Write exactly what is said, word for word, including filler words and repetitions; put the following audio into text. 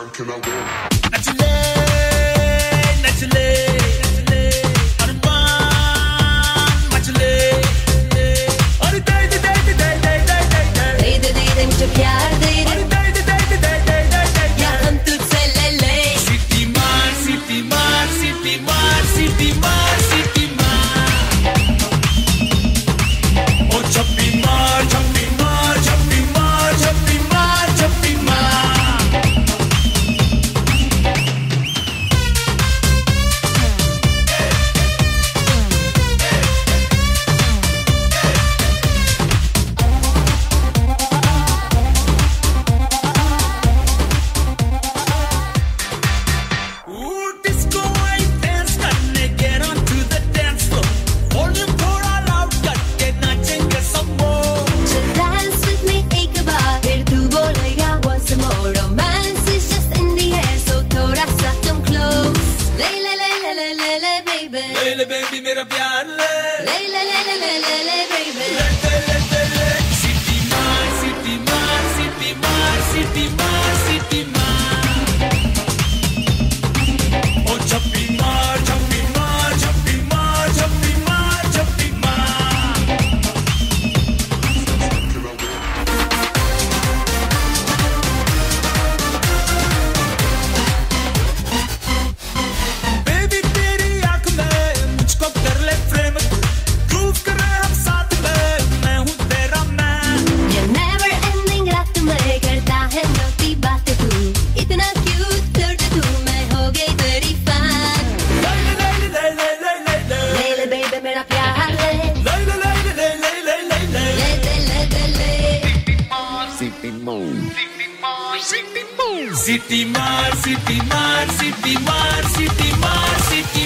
gun, can I win? Not too late, not too late. Seeti Maar, Seeti Maar, Seeti Maar, Seeti Maar, Seeti Maar.